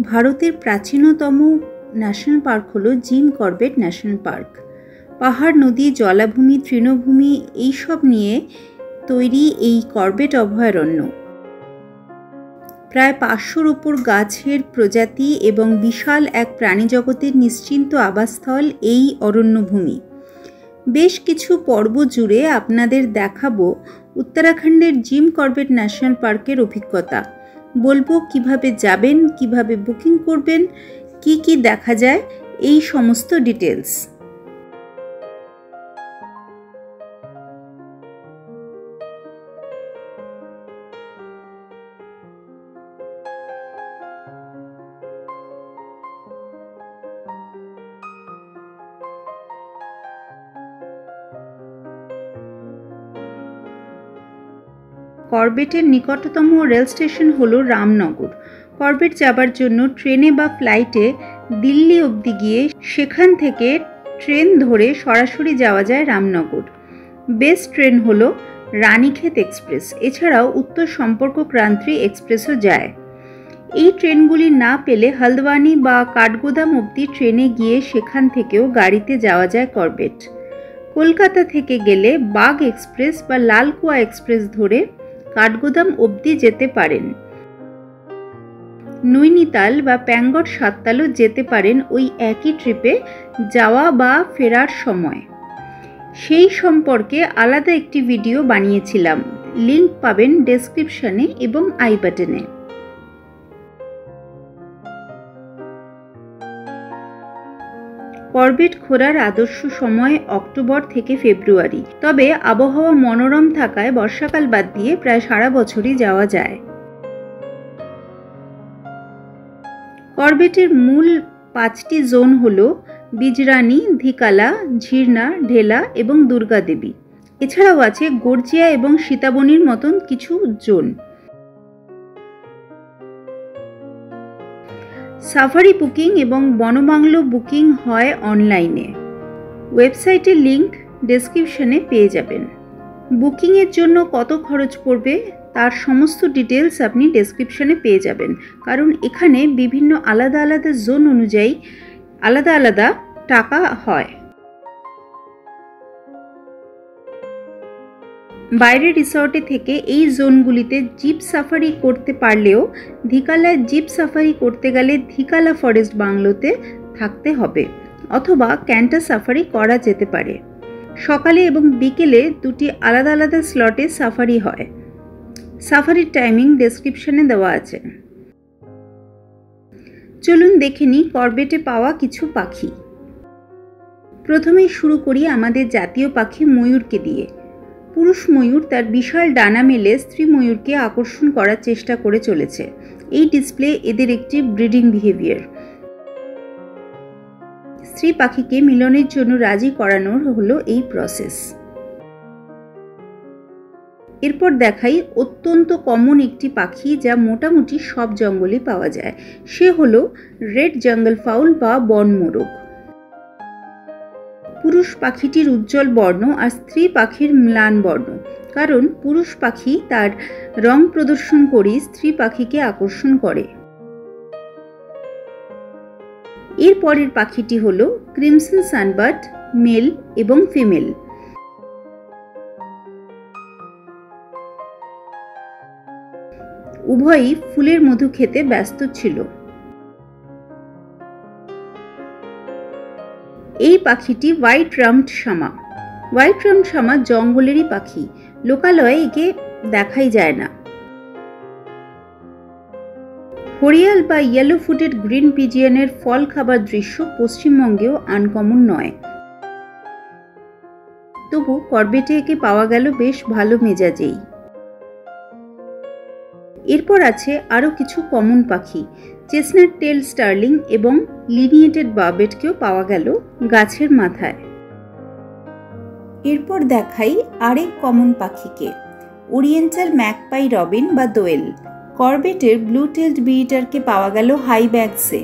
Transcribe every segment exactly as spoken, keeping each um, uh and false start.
भारतेर प्राचीनतम national park हलो जिम करबेट नैशनल पार्क। पहाड़ नदी जलाभूमि तृणभूमि ये सब निये तैरी एई करबेट अभयारण्य प्राय पाँचशोर ओपर गाछेर प्रजाति एवं विशाल एक प्राणी जगतेर निश्चिंत आवासस्थल एई अरण्यभूमि। बेश किछु पर्व जुड़े आपनादेर देखाबो उत्तराखंडेर जिम करबेट नैशनल पार्केर अभिज्ञता, बोलबो किभाबे जाबेन, किभाबे बुकिंग करबेन, की की देखा जाए एई समस्त डिटेल्स। करबेटर निकटतम रेल स्टेशन हलो रामनगर। करबेट जाबार जोन्नो ट्रेने बा फ्लाइटे दिल्ली अब्दि गिये सेखान थेके ट्रेन धरे सरासरि जावा जाय रामनगर। बेस्ट ट्रेन हलो रानीखेत एक्सप्रेस, एछाड़ाओ उत्तर सम्पर्क क्रांति एक्सप्रेसो जाए। एई ट्रेनगुली ना पेले हल्द्वानी बा काठगोदाम अब्दि ट्रेने गिये सेखान थेकेओ गाड़ीते जावा जाय करबेट। कलकाता थेके गेले बाग एक्सप्रेस बा लालकुआ एक्सप्रेस धरे काठगोदाम अब्दि जेते पारेन। नैनीताल बा पैंगट साततालो जेते पारेन ओई एकी ट्रिपे जावा बा फेरार समय। सेई सम्पर्के आलादा एकटी भिडियो बानियेछिलाम, लिंक पाबेन डेस्क्रिप्शने एबं आई बाटने। करबेट घोरार आदर्श समय अक्टोबर थेके फेब्रुआरी, तबे आबहावा मनोरम थाकाय बर्षाकाल बाद दिए प्राय सारा बछरई जावा जाय। करबेटेर मूल पाँचटी जोन हलो बिजरानी, धिकाला, झिरना, ढेला एवं दुर्गा देवी। एछाड़ाओ आछे गर्जिया एवं सिताबनिर मतन किछु जोन। साफारि बुकिंग एवं बनबांग्लो बुकिंग हय अनलाइने, वेबसाइटेर लिंक डेस्क्रिप्शने पेये जाबेन। बुकिंगेर जोन्नो कत खरच पड़बे तार समस्त डिटेल्स आपनि डेस्क्रिप्शने पेये जाबेन, कारण एखाने विभिन्न आलादा आलादा जोन अनुयायी आलादा आलादा टाका हय। बाइरे रिसोर्टे थेके एई जोनगुलिते जीप साफारि करते पारलेओ धिकालाय जीप साफारि करते गेले धिकाला फरेस्ट बांग्लोते थाकते हबे अथवा कैंटा साफारि करा जेते पारे। सकाले एबं बिकेले दुटी आलादा आलादा स्लटे साफारि हय। साफारिर टाइमिंग डेस्क्रिप्शने देवा आछे। चलुन देखे नि करबेटे पावा किछु पाखी। प्रथमेई शुरू करी आमादेर जातीय पाखी मयूरके दिए। पुरुष मयूर तार विशाल डाना मेले स्त्री मयूर के आकर्षण करार चेष्टा करे चलेछे। एई डिसप्ले एदेर एकटी ब्रीडिंग बिहेवियर। स्त्री पाखी के मिलनेर जोन्नो राजी करानोर हलो एई प्रसेस। एरपर देखाई अत्यंत कमन एकटी पाखी जा मोटामुटी सब जंगले पावा जाय, से हलो रेड जंगल फाउल बा बन मोरग। पुरुष पाखीटिर उज्जवल बर्ण और स्त्री पाखिर म्लान बर्ण, कारण पुरुष पाखी तार रंग प्रदर्शन करे स्त्री पाखी के आकर्षण करे। एर परेर पाखीटी हलो क्रिमसन सानबार्ड, मेल एवं फिमेल। उभयई फुलेर मधु खेते व्यस्त छिलो। এই পাখিটি white rumped shama. White rumped shama জঙ্গলেরই পাখি, লোকালয়ে একে দেখাই যায় না। হরিয়াল বা ইয়েলো ফুটেড গ্রিন পিজিয়নের ফল খাবার দৃশ্য পশ্চিমবঙ্গেও আনকমন নয়, তবু করবেটে একে পাওয়া গেল বেশ ভালো মেজাজেই। এরপর আছে আরও কিছু কমন পাখি। চেস্টনাট টেল স্টার্লিং এবং লিনিয়েটেড বার্বেটকেও পাওয়া গেল গাছের মাথায়। এরপর দেখাই আরেক কমন পাখিকে, ওরিয়েন্টাল ম্যাকপাই রবিন বা দোয়েল। করবেটের ব্লু টেইলড বিটারকে পাওয়া গেল হাই ব্যাগসে।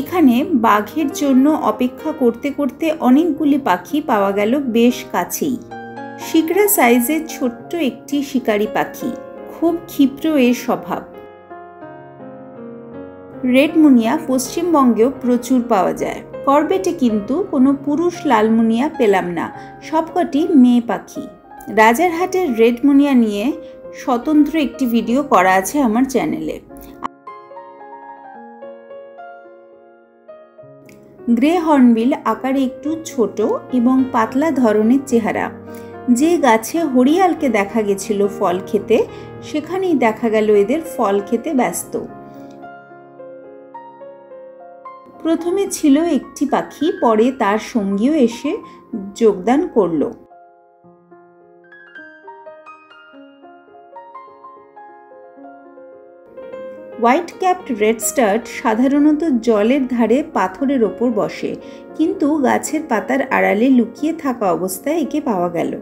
এখানে বাঘের জন্য অপেক্ষা করতে করতে অনেকগুলি পাখি পাওয়া গেল বেশ কাছেই। শিকড়া সাইজের ছোট্ট একটি শিকারি পাখি, খুব ক্ষিপ্র এর স্বভাব। रेड मुनिया पश्चिम बंगे प्रचुर पावा जाए। करबेटे किन्तु कोनो पुरुष लाल मुनिया पेलाम ना, सबकटी मेये पाखी। राजारहाटेर रेड मुनिया निये स्वतंत्र एकटी भिडियो करा आछे आमार चैनेले। ग्रे हर्नबिल आकारे एकटू छोटो एबं पातला धरनेर चेहरा। जे गाचे हरियालके देखा गेछिलो फल खेते, सेखानेई देखा गेलो एदेर फल खेते व्यस्त। प्रथमे छिलो एकटी पाखी, परे तार संगीओ एसे योगदान करलो। व्हाइटकैप्ड रेडस्टार्ट साधारणत जलेर धारे पाथरेर ओपर बसे, किन्तु गाछेर पातार आड़ाले लुकिये थाका अवस्थाय एके पावा गेल।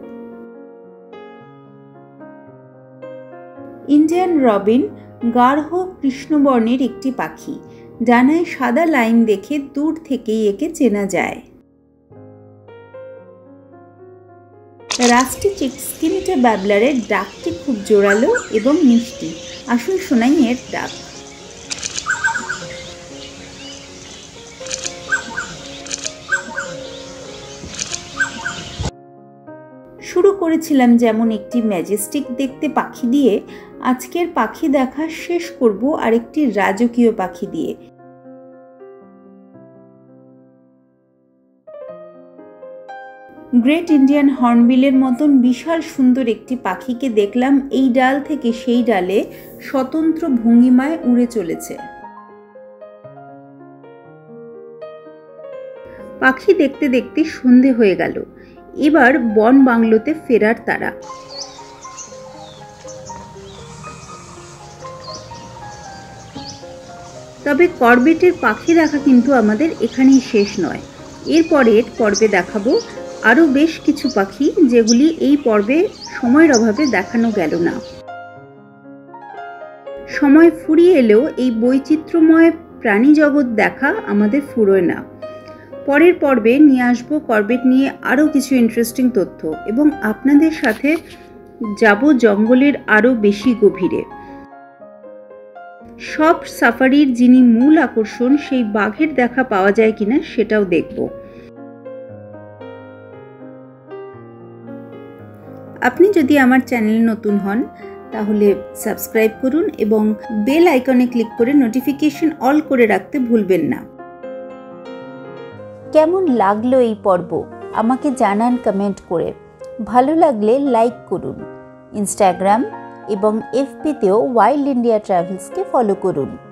इंडियन रबिन गाढ़ो कृष्णवर्णेर एकटी पाखी, डानाय सादा लाइन देखे दूर थेकेई एके चेना जाय। रास्टी चिकस्किनटे बाबलारेर डाकटी खूब जोरालो एबं मिष्टि। आसुन शोनाई एर डाक। शुरू करेছিলাম যেমন একটি ম্যাজেস্টিক দেখতে পাখি দিয়ে, আজকের পাখি দেখা শেষ করব আরেকটি রাজকীয় পাখি দিয়ে। ग्रेट इंडियन हर्नबिलेर मतन विशाल सुंदर एकटी पाखी के देखलाम एई डाल थेके सेई डाले स्वतंत्र भंगिमाय उड़े चलेछे। पाखी देखते देखते सन्धे हये गेल। एबार बन बांगलोते फेरार तारा। तबे करबेटेर पाखी देखा किन्तु आमादेर एखानेई शेष नय। एरपरेर पर्वे देखाबो आरो बेश किछु पाखी जेगुली एई पर्वे समयेर अभावे देखानो गेल ना। समय फुरिये एलेओ एई बैचित्र्यमय प्राणी जगत देखा आमादेर फुरोय ना। परेर पर्वे निये आसबो करबेट निये आरो किछु इंटरेस्टिंग तथ्य एबं आपनादेर साथे जाबो जंगलेर आरो बेशी गभीरे। सब साफारिर जिनि मूल आकर्षण सेई बाघेर देखा पावा जाय किना सेटाओ देखबो। আপনি যদি আমার চ্যানেলে নতুন হন তাহলে সাবস্ক্রাইব করুন এবং বেল আইকনে ক্লিক করে নোটিফিকেশন অল করে রাখতে ভুলবেন না। কেমন লাগলো এই পর্ব আমাকে জানান কমেন্ট করে। ভালো লাগলে লাইক করুন। ইনস্টাগ্রাম এবং এফবিতেও ওয়াইল্ড ইন্ডিয়া ট্রাভেলসকে ফলো করুন।